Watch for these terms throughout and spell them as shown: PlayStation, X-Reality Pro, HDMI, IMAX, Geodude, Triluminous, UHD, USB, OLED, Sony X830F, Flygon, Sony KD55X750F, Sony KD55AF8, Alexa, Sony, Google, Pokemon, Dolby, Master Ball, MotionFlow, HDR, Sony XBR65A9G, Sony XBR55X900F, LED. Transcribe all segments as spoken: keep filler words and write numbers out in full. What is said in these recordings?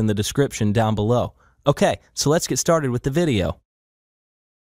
in the description down below. Okay, so let's get started with the video.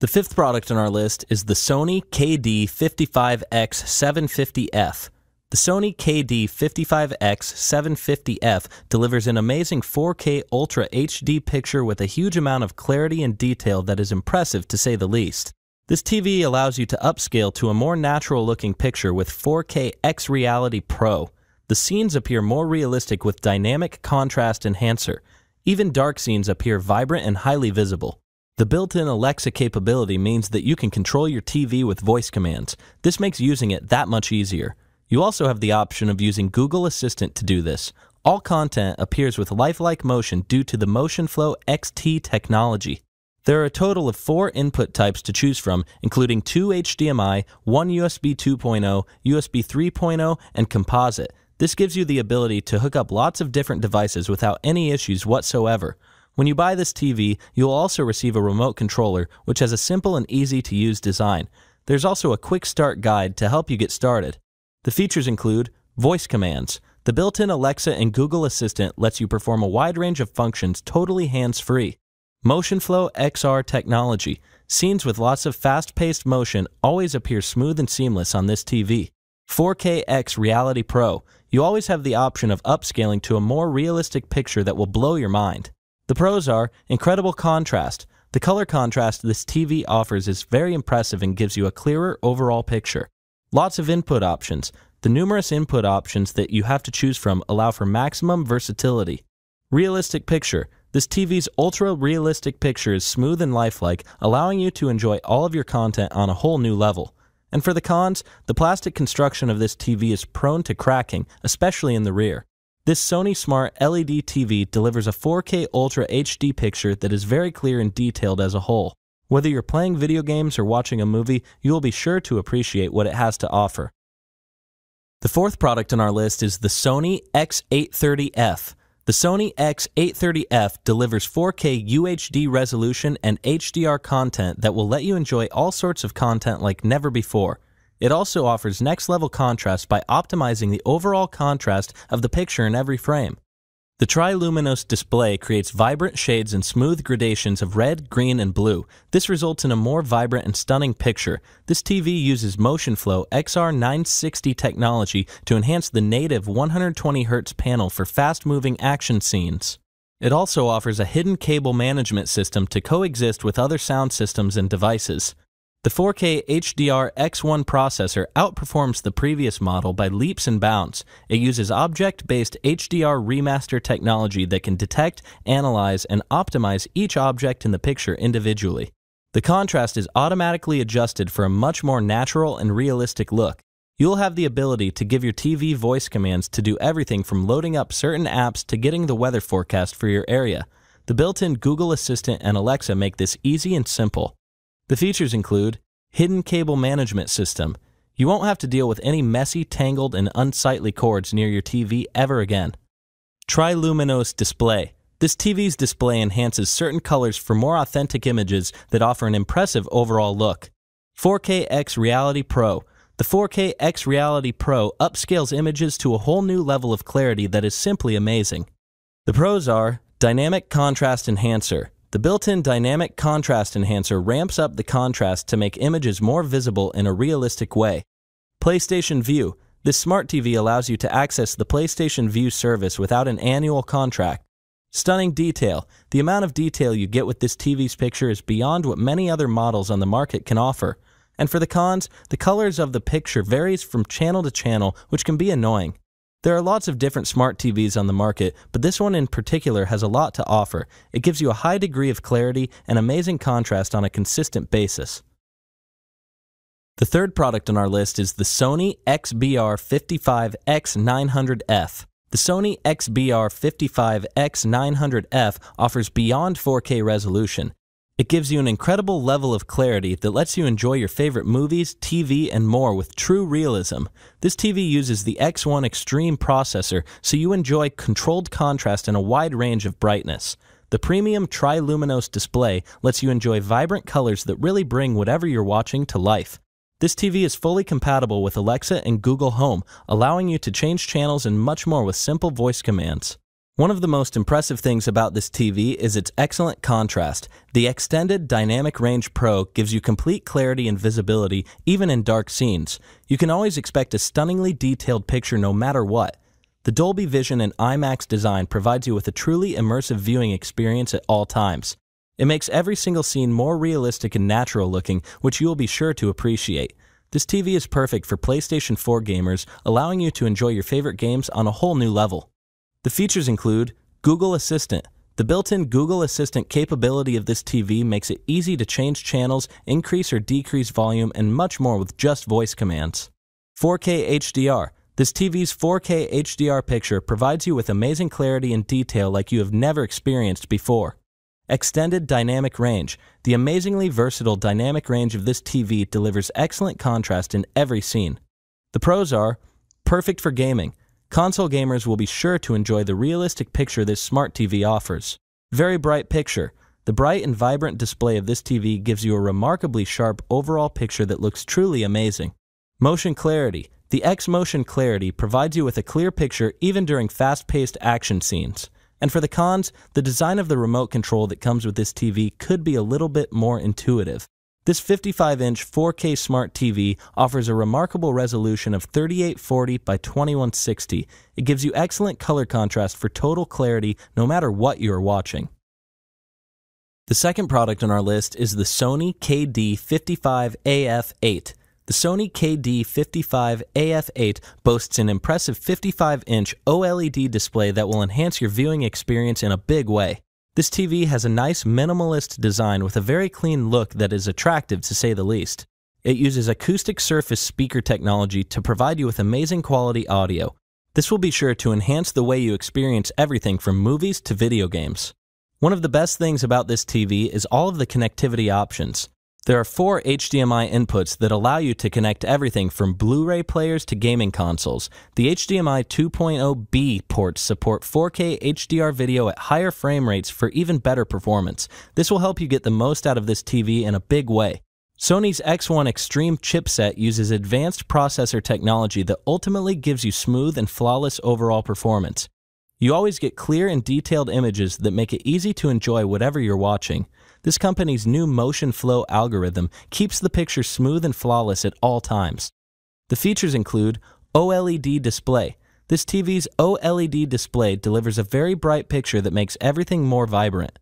The fifth product on our list is the Sony K D fifty-five X seven fifty F. The Sony K D fifty-five X seven fifty F delivers an amazing four K Ultra H D picture with a huge amount of clarity and detail that is impressive to say the least. This T V allows you to upscale to a more natural-looking picture with four K X-Reality Pro. The scenes appear more realistic with dynamic contrast enhancer. Even dark scenes appear vibrant and highly visible. The built-in Alexa capability means that you can control your T V with voice commands. This makes using it that much easier. You also have the option of using Google Assistant to do this. All content appears with lifelike motion due to the MotionFlow X T technology. There are a total of four input types to choose from, including two H D M I, one U S B two point oh, U S B three point oh, and composite. This gives you the ability to hook up lots of different devices without any issues whatsoever. When you buy this T V, you'll also receive a remote controller, which has a simple and easy-to-use design. There's also a quick start guide to help you get started. The features include voice commands. The built-in Alexa and Google Assistant lets you perform a wide range of functions totally hands-free. MotionFlow X R technology. Scenes with lots of fast-paced motion always appear smooth and seamless on this T V. four K X Reality Pro. You always have the option of upscaling to a more realistic picture that will blow your mind. The pros are incredible contrast. The color contrast this T V offers is very impressive and gives you a clearer overall picture. Lots of input options. The numerous input options that you have to choose from allow for maximum versatility. Realistic picture. This T V's ultra-realistic picture is smooth and lifelike, allowing you to enjoy all of your content on a whole new level. And for the cons, the plastic construction of this T V is prone to cracking, especially in the rear. This Sony Smart L E D T V delivers a four K Ultra H D picture that is very clear and detailed as a whole. Whether you're playing video games or watching a movie, you'll be sure to appreciate what it has to offer. The fourth product on our list is the Sony X eight thirty F. The Sony X eight thirty F delivers four K U H D resolution and H D R content that will let you enjoy all sorts of content like never before. It also offers next-level contrast by optimizing the overall contrast of the picture in every frame. The triluminous display creates vibrant shades and smooth gradations of red, green, and blue. This results in a more vibrant and stunning picture. This T V uses MotionFlow X R nine sixty technology to enhance the native one hundred twenty hertz panel for fast-moving action scenes. It also offers a hidden cable management system to coexist with other sound systems and devices. The four K H D R X one processor outperforms the previous model by leaps and bounds. It uses object-based H D R remaster technology that can detect, analyze, and optimize each object in the picture individually. The contrast is automatically adjusted for a much more natural and realistic look. You'll have the ability to give your T V voice commands to do everything from loading up certain apps to getting the weather forecast for your area. The built-in Google Assistant and Alexa make this easy and simple. The features include hidden cable management system. You won't have to deal with any messy, tangled, and unsightly cords near your T V ever again. Triluminous display. This T V's display enhances certain colors for more authentic images that offer an impressive overall look. four K X Reality Pro. The four K X Reality Pro upscales images to a whole new level of clarity that is simply amazing. The pros are dynamic contrast enhancer. The built-in dynamic contrast enhancer ramps up the contrast to make images more visible in a realistic way. PlayStation View. This smart T V allows you to access the PlayStation View service without an annual contract. Stunning detail. The amount of detail you get with this T V's picture is beyond what many other models on the market can offer. And for the cons, the colors of the picture varies from channel to channel, which can be annoying. There are lots of different smart T Vs on the market, but this one in particular has a lot to offer. It gives you a high degree of clarity and amazing contrast on a consistent basis. The third product on our list is the Sony X B R fifty-five X nine hundred F. The Sony X B R fifty-five X nine hundred F offers beyond four K resolution. It gives you an incredible level of clarity that lets you enjoy your favorite movies, T V, and more with true realism. This T V uses the X one Extreme processor, so you enjoy controlled contrast and a wide range of brightness. The premium triluminous display lets you enjoy vibrant colors that really bring whatever you're watching to life. This T V is fully compatible with Alexa and Google Home, allowing you to change channels and much more with simple voice commands. One of the most impressive things about this T V is its excellent contrast. The extended Dynamic Range Pro gives you complete clarity and visibility, even in dark scenes. You can always expect a stunningly detailed picture no matter what. The Dolby Vision and IMAX design provides you with a truly immersive viewing experience at all times. It makes every single scene more realistic and natural looking, which you will be sure to appreciate. This T V is perfect for PlayStation four gamers, allowing you to enjoy your favorite games on a whole new level. The features include Google Assistant. The built-in Google Assistant capability of this T V makes it easy to change channels, increase or decrease volume, and much more with just voice commands. four K H D R. This T V's four K H D R picture provides you with amazing clarity and detail like you have never experienced before. Extended Dynamic Range. The amazingly versatile dynamic range of this T V delivers excellent contrast in every scene. The pros are perfect for gaming. Console gamers will be sure to enjoy the realistic picture this smart T V offers. Very bright picture. The bright and vibrant display of this T V gives you a remarkably sharp overall picture that looks truly amazing. Motion clarity. The X-Motion Clarity provides you with a clear picture even during fast-paced action scenes. And for the cons, the design of the remote control that comes with this T V could be a little bit more intuitive. This fifty-five inch four K Smart T V offers a remarkable resolution of thirty-eight forty by twenty-one sixty. It gives you excellent color contrast for total clarity no matter what you are watching. The second product on our list is the Sony K D fifty-five A F eight. The Sony K D fifty-five A F eight boasts an impressive fifty-five inch OLED display that will enhance your viewing experience in a big way. This T V has a nice minimalist design with a very clean look that is attractive to say the least. It uses acoustic surface speaker technology to provide you with amazing quality audio. This will be sure to enhance the way you experience everything from movies to video games. One of the best things about this T V is all of the connectivity options. There are four H D M I inputs that allow you to connect everything from Blu-ray players to gaming consoles. The H D M I two point oh B ports support four K H D R video at higher frame rates for even better performance. This will help you get the most out of this T V in a big way. Sony's X one Extreme chipset uses advanced processor technology that ultimately gives you smooth and flawless overall performance. You always get clear and detailed images that make it easy to enjoy whatever you're watching. This company's new motion flow algorithm keeps the picture smooth and flawless at all times. The features include OLED display. This T V's OLED display delivers a very bright picture that makes everything more vibrant.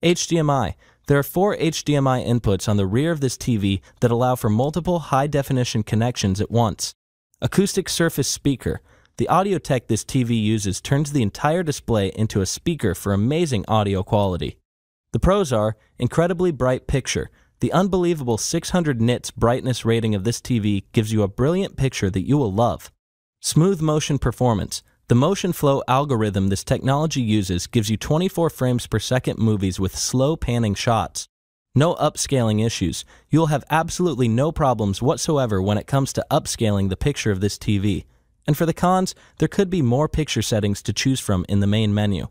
H D M I. There are four H D M I inputs on the rear of this T V that allow for multiple high-definition connections at once. Acoustic surface speaker. The audio tech this T V uses turns the entire display into a speaker for amazing audio quality. The pros are incredibly bright picture. The unbelievable six hundred nits brightness rating of this T V gives you a brilliant picture that you will love. Smooth motion performance. The motion flow algorithm this technology uses gives you twenty-four frames per second movies with slow panning shots. No upscaling issues. You'll have absolutely no problems whatsoever when it comes to upscaling the picture of this T V. And for the cons, there could be more picture settings to choose from in the main menu.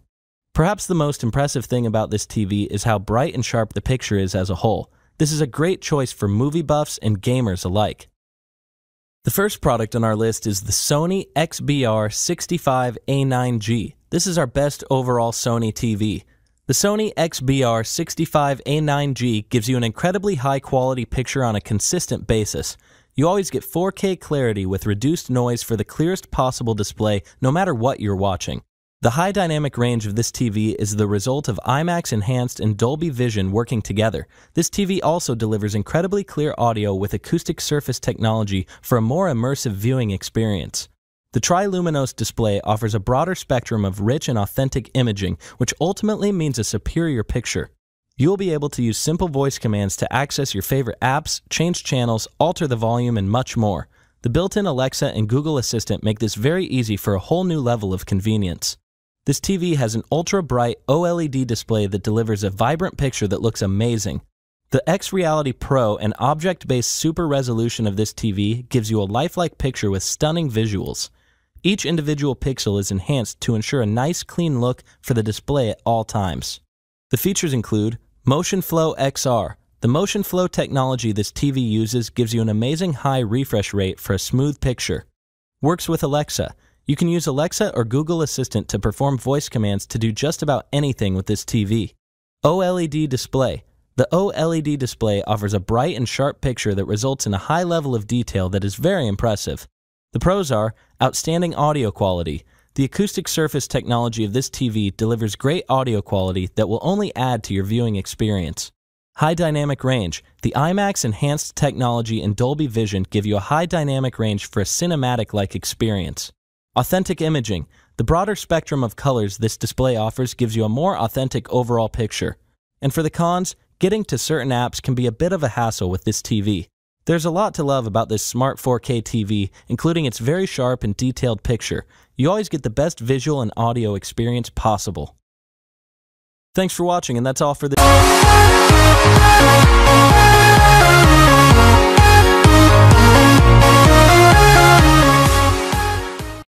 Perhaps the most impressive thing about this T V is how bright and sharp the picture is as a whole. This is a great choice for movie buffs and gamers alike. The first product on our list is the Sony X B R sixty-five A nine G. This is our best overall Sony T V. The Sony X B R sixty-five A nine G gives you an incredibly high-quality picture on a consistent basis. You always get four K clarity with reduced noise for the clearest possible display no matter what you're watching. The high dynamic range of this T V is the result of IMAX Enhanced and Dolby Vision working together. This T V also delivers incredibly clear audio with acoustic surface technology for a more immersive viewing experience. The triluminous display offers a broader spectrum of rich and authentic imaging, which ultimately means a superior picture. You'll be able to use simple voice commands to access your favorite apps, change channels, alter the volume, and much more. The built-in Alexa and Google Assistant make this very easy for a whole new level of convenience. This T V has an ultra-bright OLED display that delivers a vibrant picture that looks amazing. The X-Reality Pro and object-based super resolution of this T V gives you a lifelike picture with stunning visuals. Each individual pixel is enhanced to ensure a nice, clean look for the display at all times. The features include Motion Flow X R. The motion flow technology this T V uses gives you an amazing high refresh rate for a smooth picture. Works with Alexa. You can use Alexa or Google Assistant to perform voice commands to do just about anything with this T V. OLED display. The OLED display offers a bright and sharp picture that results in a high level of detail that is very impressive. The pros are outstanding audio quality. The acoustic surface technology of this T V delivers great audio quality that will only add to your viewing experience. High dynamic range. The IMAX enhanced technology and Dolby Vision give you a high dynamic range for a cinematic-like experience. Authentic imaging. The broader spectrum of colors this display offers gives you a more authentic overall picture. And for the cons, getting to certain apps can be a bit of a hassle with this T V. There's a lot to love about this smart four K T V, including its very sharp and detailed picture. You always get the best visual and audio experience possible. Thanks for watching, and that's all for this.